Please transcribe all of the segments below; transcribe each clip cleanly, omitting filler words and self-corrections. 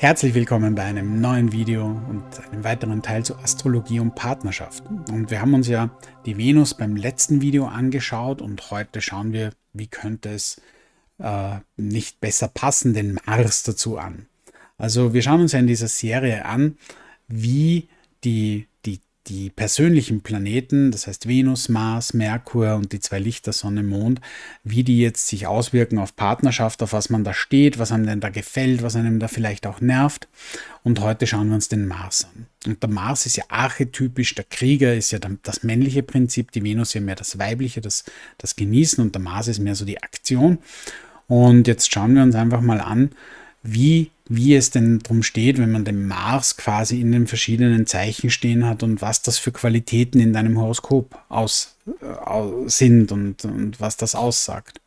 Herzlich willkommen bei einem neuen Video und einem weiteren Teil zu Astrologie und Partnerschaft. Und wir haben uns ja die Venus beim letzten Video angeschaut und heute schauen wir, wie könnte es nicht besser passen, den Mars dazu an. Also wir schauen uns ja in dieser Serie an, wie die persönlichen Planeten, das heißt Venus, Mars, Merkur und die zwei Lichter, Sonne, Mond, wie die jetzt sich auswirken auf Partnerschaft, auf was man da steht, was einem denn da gefällt, was einem da vielleicht auch nervt. Und heute schauen wir uns den Mars an. Und der Mars ist ja archetypisch, der Krieger ist ja das männliche Prinzip, die Venus ja mehr das weibliche, das Genießen und der Mars ist mehr so die Aktion. Und jetzt schauen wir uns einfach mal an, wie es denn drum steht, wenn man den Mars quasi in den verschiedenen Zeichen stehen hat und was das für Qualitäten in deinem Horoskop sind und was das aussagt.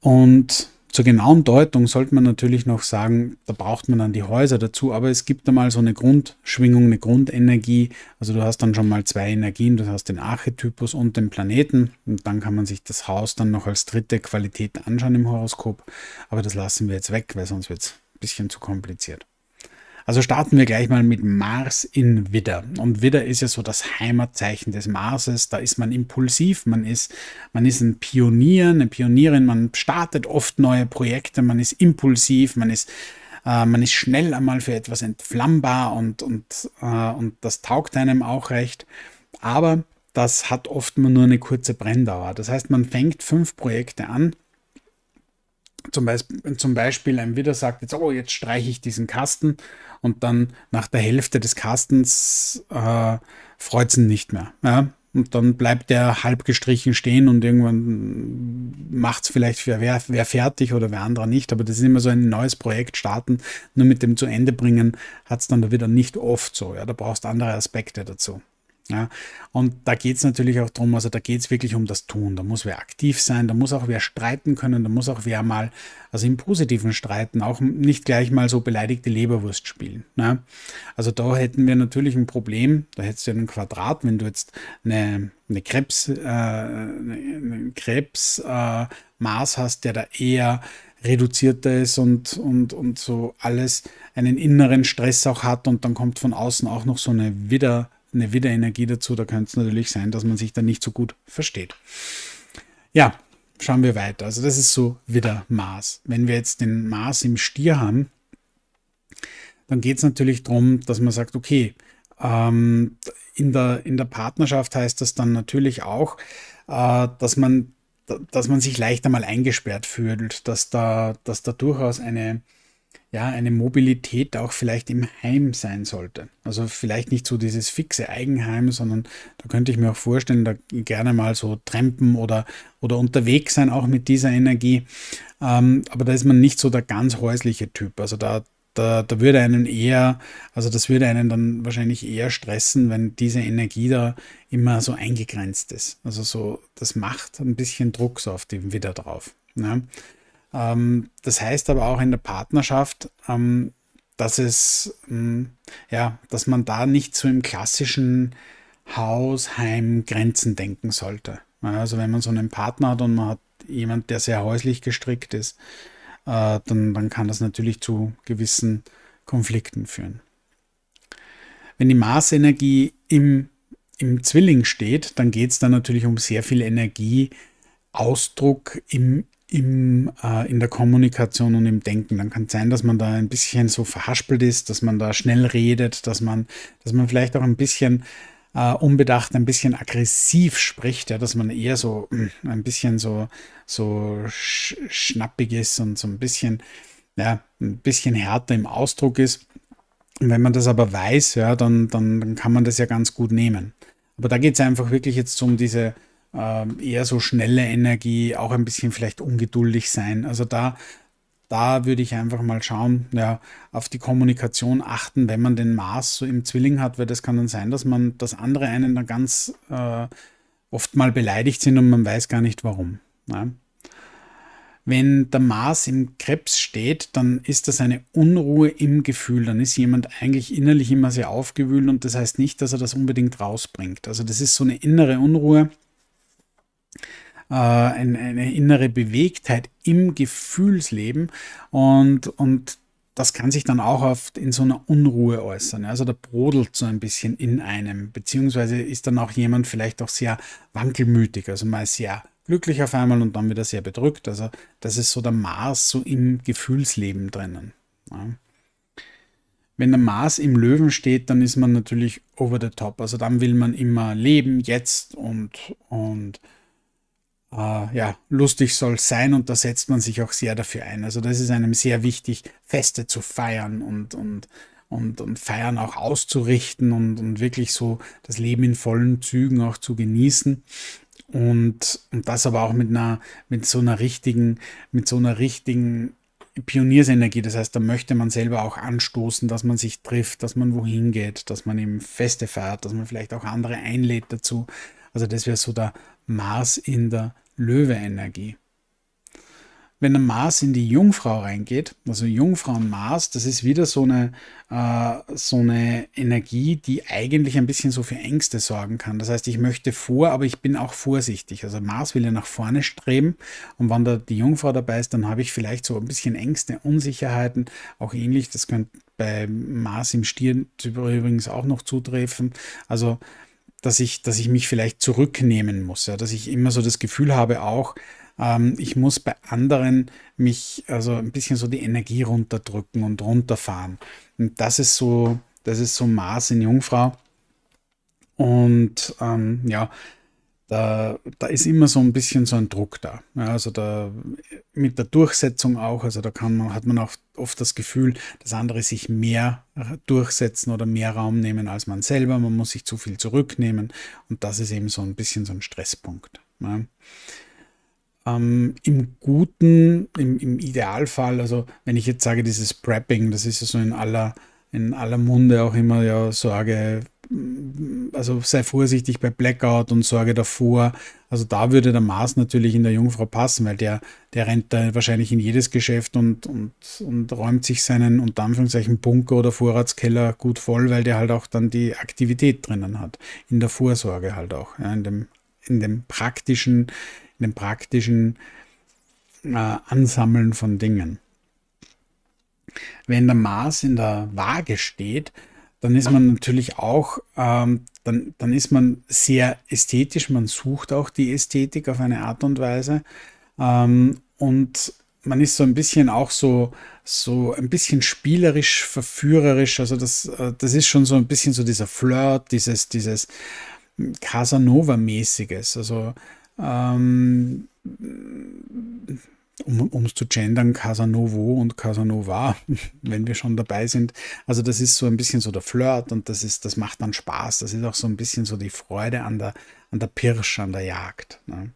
Und zur genauen Deutung sollte man natürlich noch sagen, da braucht man dann die Häuser dazu, aber es gibt einmal so eine Grundschwingung, eine Grundenergie. Also du hast dann schon mal zwei Energien, du hast den Archetypus und den Planeten und dann kann man sich das Haus dann noch als dritte Qualität anschauen im Horoskop. Aber das lassen wir jetzt weg, weil sonst wird es ein bisschen zu kompliziert. Also starten wir gleich mal mit Mars in Widder. Und Widder ist ja so das Heimatzeichen des Marses. Da ist man impulsiv, man ist ein Pionier, eine Pionierin, man startet oft neue Projekte, man ist impulsiv, man ist schnell einmal für etwas entflammbar und das taugt einem auch recht. Aber das hat oft nur eine kurze Brenndauer. Das heißt, man fängt 5 Projekte an. Zum Beispiel ein Widder sagt jetzt, oh, jetzt streiche ich diesen Kasten und dann nach der Hälfte des Kastens freut es ihn nicht mehr. Ja? Und dann bleibt der halb gestrichen stehen und irgendwann macht es vielleicht wer fertig oder wer anderer nicht. Aber das ist immer so ein neues Projekt starten, nur mit dem zu Ende bringen, hat es dann da wieder nicht oft so. Ja? Da brauchst du andere Aspekte dazu. Ja, und da geht es natürlich auch darum, also da geht es wirklich um das Tun, da muss wer aktiv sein, da muss auch wer streiten können, da muss auch wer mal, also im positiven Streiten, auch nicht gleich mal so beleidigte Leberwurst spielen. Ne? Also da hätten wir natürlich ein Problem, da hättest du einen Quadrat, wenn du jetzt Krebsmaß hast, der da eher reduzierter ist und so alles einen inneren Stress auch hat und dann kommt von außen auch noch so eine Widderenergie dazu, da könnte es natürlich sein, dass man sich dann nicht so gut versteht. Ja, schauen wir weiter. Also das ist so Widder Mars. Wenn wir jetzt den Mars im Stier haben, dann geht es natürlich darum, dass man sagt, okay, in der Partnerschaft heißt das dann natürlich auch, dass man sich leichter mal eingesperrt fühlt, dass da durchaus eine Mobilität auch vielleicht im Heim sein sollte. Also vielleicht nicht so dieses fixe Eigenheim, sondern da könnte ich mir auch vorstellen, da gerne mal so trampen oder unterwegs sein, auch mit dieser Energie. Aber da ist man nicht so der ganz häusliche Typ. Also da würde einen eher, also das würde einen dann wahrscheinlich eher stressen, wenn diese Energie da immer so eingegrenzt ist. Also so, das macht ein bisschen Druck so auf den Widder drauf. Ne? Das heißt aber auch in der Partnerschaft, dass man da nicht so im klassischen Haus-Heim-Grenzen denken sollte. Also wenn man so einen Partner hat und man hat jemanden, der sehr häuslich gestrickt ist, dann kann das natürlich zu gewissen Konflikten führen. Wenn die Marsenergie im Zwilling steht, dann geht es dann natürlich um sehr viel Energieausdruck in der Kommunikation und im Denken. Dann kann es sein, dass man da ein bisschen so verhaspelt ist, dass man da schnell redet, dass man vielleicht auch ein bisschen unbedacht, ein bisschen aggressiv spricht, ja, dass man eher so ein bisschen so schnappig ist und so ein bisschen härter im Ausdruck ist. Und wenn man das aber weiß, ja, dann kann man das ja ganz gut nehmen. Aber da geht es einfach wirklich jetzt um diese eher so schnelle Energie, auch ein bisschen vielleicht ungeduldig sein. Also da würde ich einfach mal schauen, ja, auf die Kommunikation achten, wenn man den Mars so im Zwilling hat, weil das kann dann sein, dass man das andere einen dann ganz oft mal beleidigt sind und man weiß gar nicht warum. Ne? Wenn der Mars im Krebs steht, dann ist das eine Unruhe im Gefühl. Dann ist jemand eigentlich innerlich immer sehr aufgewühlt und das heißt nicht, dass er das unbedingt rausbringt. Also das ist so eine innere Unruhe, eine innere Bewegtheit im Gefühlsleben und das kann sich dann auch oft in so einer Unruhe äußern. Also da brodelt so ein bisschen in einem, beziehungsweise ist dann auch jemand vielleicht auch sehr wankelmütig, also mal sehr glücklich auf einmal und dann wieder sehr bedrückt. Also das ist so der Mars so im Gefühlsleben drinnen. Ja. Wenn der Mars im Löwen steht, dann ist man natürlich over the top. Also dann will man immer leben, jetzt und lustig soll es sein, und da setzt man sich auch sehr dafür ein. Also das ist einem sehr wichtig, Feste zu feiern und Feiern auch auszurichten und wirklich so das Leben in vollen Zügen auch zu genießen. Und das aber auch mit so einer richtigen Pioniersenergie. Das heißt, da möchte man selber auch anstoßen, dass man sich trifft, dass man wohin geht, dass man eben Feste feiert, dass man vielleicht auch andere einlädt dazu. Also das wäre so der Mars in der Löwe-Energie. Wenn der Mars in die Jungfrau reingeht, also Jungfrau und Mars, das ist wieder so eine Energie, die eigentlich ein bisschen so für Ängste sorgen kann. Das heißt, ich möchte vor, aber ich bin auch vorsichtig. Also Mars will ja nach vorne streben, und wenn da die Jungfrau dabei ist, dann habe ich vielleicht so ein bisschen Ängste, Unsicherheiten, auch ähnlich. Das könnte bei Mars im Stier übrigens auch noch zutreffen. Also dass ich mich vielleicht zurücknehmen muss, ja, dass ich immer so das Gefühl habe auch, ich muss bei anderen mich also ein bisschen so die Energie runterdrücken und runterfahren. Und das ist so Mars in Jungfrau. Und da ist immer so ein bisschen so ein Druck da. Ja, also da mit der Durchsetzung auch, also da hat man auch oft das Gefühl, dass andere sich mehr durchsetzen oder mehr Raum nehmen als man selber. Man muss sich zu viel zurücknehmen, und das ist eben so ein bisschen so ein Stresspunkt. Ja. Im Idealfall, also wenn ich jetzt sage, dieses Prepping, das ist ja so in aller Munde auch immer, ja, Sorge, also sei vorsichtig bei Blackout und Sorge davor. Also da würde der Mars natürlich in der Jungfrau passen, weil der rennt da wahrscheinlich in jedes Geschäft und räumt sich seinen, unter Anführungszeichen, Bunker oder Vorratskeller gut voll, weil der halt auch dann die Aktivität drinnen hat. In der Vorsorge halt auch, ja, in dem praktischen Ansammeln von Dingen. Wenn der Mars in der Waage steht, dann ist man natürlich auch, dann ist man sehr ästhetisch, man sucht auch die Ästhetik auf eine Art und Weise, und man ist so ein bisschen auch so ein bisschen spielerisch, verführerisch, also das ist schon so ein bisschen so dieser Flirt, dieses Casanova-mäßiges, also um es zu gendern, Casanovo und Casanova, wenn wir schon dabei sind. Also das ist so ein bisschen so der Flirt, und das macht dann Spaß. Das ist auch so ein bisschen so die Freude an der Pirsch, an der Jagd. Ne?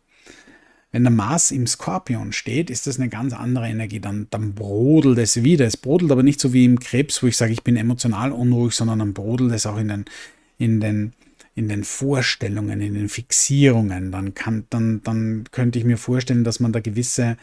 Wenn der Mars im Skorpion steht, ist das eine ganz andere Energie. Dann brodelt es wieder. Es brodelt aber nicht so wie im Krebs, wo ich sage, ich bin emotional unruhig, sondern dann brodelt es auch in den Vorstellungen, in den Fixierungen. Dann könnte ich mir vorstellen, dass man da gewisse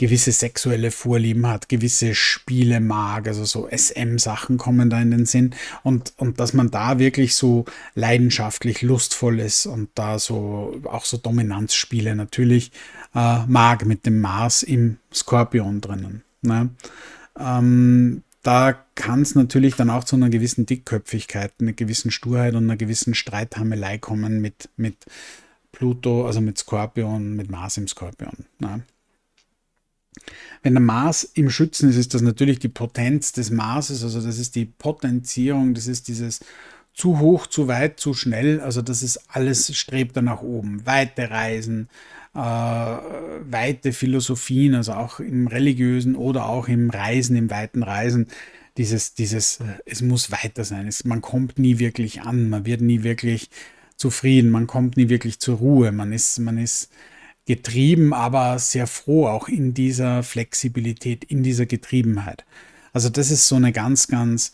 sexuelle Vorlieben hat, gewisse Spiele mag, also so SM-Sachen kommen da in den Sinn, und dass man da wirklich so leidenschaftlich lustvoll ist und da so auch so Dominanzspiele natürlich mag, mit dem Mars im Skorpion drinnen. Ne? Da kann es natürlich dann auch zu einer gewissen Dickköpfigkeit, einer gewissen Sturheit und einer gewissen Streithammelei kommen mit Pluto, also mit Skorpion, mit Mars im Skorpion. Ja. Wenn der Mars im Schützen ist, ist das natürlich die Potenz des Marses, also das ist die Potenzierung, das ist dieses zu hoch, zu weit, zu schnell, also das ist alles, strebt da nach oben. Weite Reisen, weite Philosophien, also auch im religiösen oder auch im Reisen, im weiten Reisen, dieses es muss weiter sein, man kommt nie wirklich an, man wird nie wirklich zufrieden, man kommt nie wirklich zur Ruhe, man ist getrieben, aber sehr froh auch in dieser Flexibilität, in dieser Getriebenheit. Also das ist so eine ganz, ganz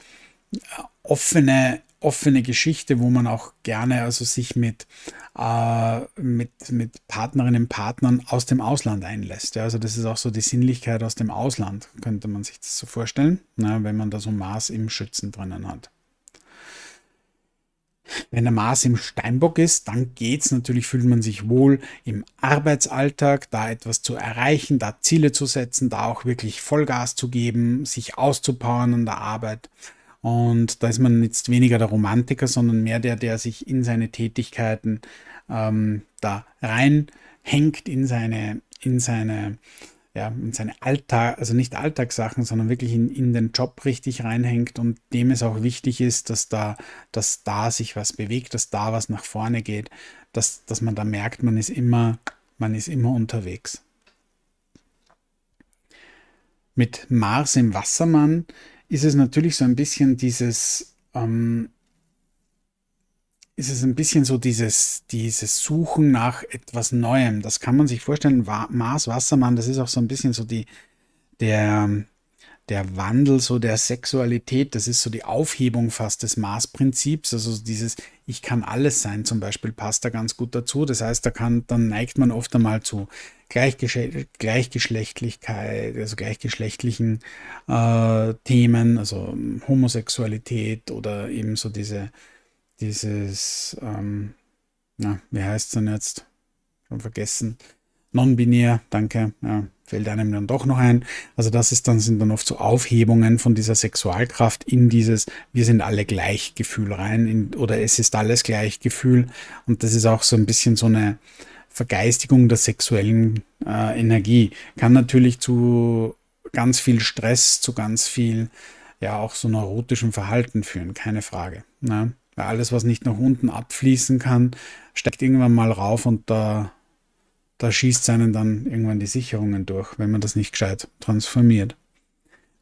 offene Geschichte, wo man auch gerne also sich mit Partnerinnen und Partnern aus dem Ausland einlässt. Ja, also das ist auch so die Sinnlichkeit aus dem Ausland, könnte man sich das so vorstellen, na, wenn man da so Mars im Schützen drinnen hat. Wenn der Mars im Steinbock ist, dann geht's natürlich, fühlt man sich wohl im Arbeitsalltag, da etwas zu erreichen, da Ziele zu setzen, da auch wirklich Vollgas zu geben, sich auszupowern an der Arbeit. Und da ist man jetzt weniger der Romantiker, sondern mehr der, der sich in seine Tätigkeiten da reinhängt, in seine Alltag, also nicht Alltagssachen, sondern wirklich in den Job richtig reinhängt und dem es auch wichtig ist, dass da sich was bewegt, dass da was nach vorne geht, dass man da merkt, man ist immer unterwegs. Mit Mars im Wassermann ist es natürlich so ein bisschen dieses, dieses Suchen nach etwas Neuem. Das kann man sich vorstellen. Mars, Wassermann, das ist auch so ein bisschen so der Wandel so der Sexualität. Das ist so die Aufhebung fast des Mars-Prinzips. Also dieses Ich kann alles sein zum Beispiel passt da ganz gut dazu. Das heißt, dann neigt man oft einmal zu Gleichgeschlechtlichkeit, also gleichgeschlechtlichen Themen, also Homosexualität oder eben so dieses, na, wie heißt es denn jetzt? Schon vergessen. Non-binär, danke. Ja, fällt einem dann doch noch ein. Also das ist dann, sind dann oft so Aufhebungen von dieser Sexualkraft in dieses Wir sind alle gleich Gefühl rein oder es ist alles gleich Gefühl. Und das ist auch so ein bisschen so eine Vergeistigung der sexuellen Energie. Kann natürlich zu ganz viel Stress, zu ganz viel, ja, auch so neurotischem Verhalten führen, keine Frage. Ne? Weil alles, was nicht nach unten abfließen kann, steigt irgendwann mal rauf und da schießt einen dann irgendwann die Sicherungen durch, wenn man das nicht gescheit transformiert.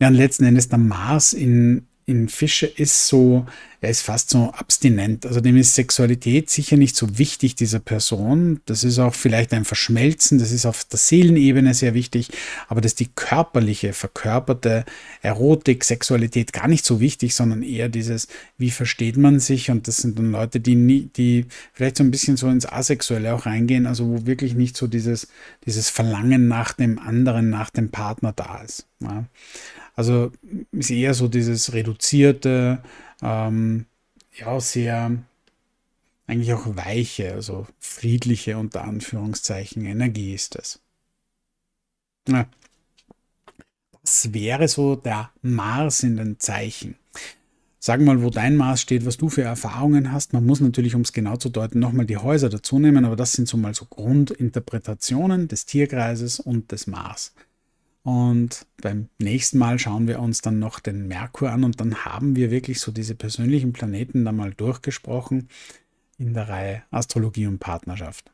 Ja, und letzten Endes der Mars in Fische ist so, er ist fast so abstinent. Also dem ist Sexualität sicher nicht so wichtig, dieser Person. Das ist auch vielleicht ein Verschmelzen, das ist auf der Seelenebene sehr wichtig, aber dass die körperliche, verkörperte Erotik, Sexualität gar nicht so wichtig, sondern eher dieses, wie versteht man sich? Und das sind dann Leute, die vielleicht so ein bisschen so ins Asexuelle auch reingehen, also wo wirklich nicht so dieses Verlangen nach dem anderen, nach dem Partner da ist. Ja. Also ist eher so dieses reduzierte, ja, sehr eigentlich auch weiche, also friedliche unter Anführungszeichen Energie ist das. Ja. Das wäre so der Mars in den Zeichen. Sag mal, wo dein Mars steht, was du für Erfahrungen hast. Man muss natürlich, um es genau zu deuten, nochmal die Häuser dazu nehmen, aber das sind so mal so Grundinterpretationen des Tierkreises und des Mars. Und beim nächsten Mal schauen wir uns dann noch den Merkur an und dann haben wir wirklich so diese persönlichen Planeten da mal durchgesprochen in der Reihe Astrologie und Partnerschaft.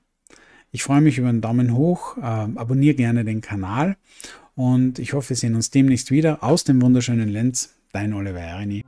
Ich freue mich über einen Daumen hoch, abonniere gerne den Kanal und ich hoffe, wir sehen uns demnächst wieder aus dem wunderschönen Linz. Dein Oliver Erenyi.